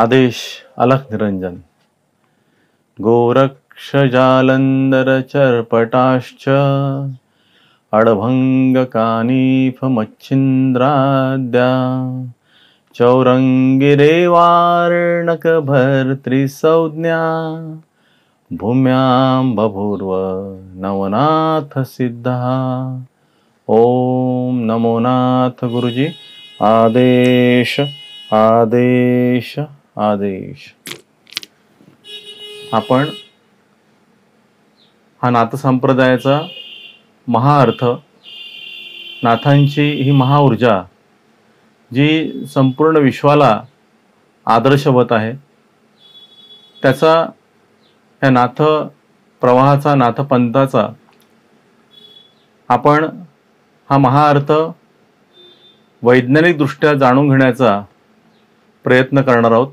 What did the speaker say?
आदेश अलख निरंजन गोरक्ष जालंधर चरपटाश्च अड़भंग कानीफ मच्छिंद्राद्या चौरंगिरे वार्णक भर्तृसंज्ञा भूम्यां बभूर्व नवनाथ सिद्धा। ओम नमो नाथ गुरुजी। आदेश आदेश आदेश। आपण हा नाथसंप्रदायाचा महाअर्थ, नाथांची ही महाऊर्जा जी संपूर्ण विश्वाला आदर्शवत आहे, त्याचा या नाथ प्रवाहाचा, नाथपंथाचा आपण हा महाअर्थ वैज्ञानिकदृष्ट्या जाणून घेण्याचा प्रयत्न करणार आहोत।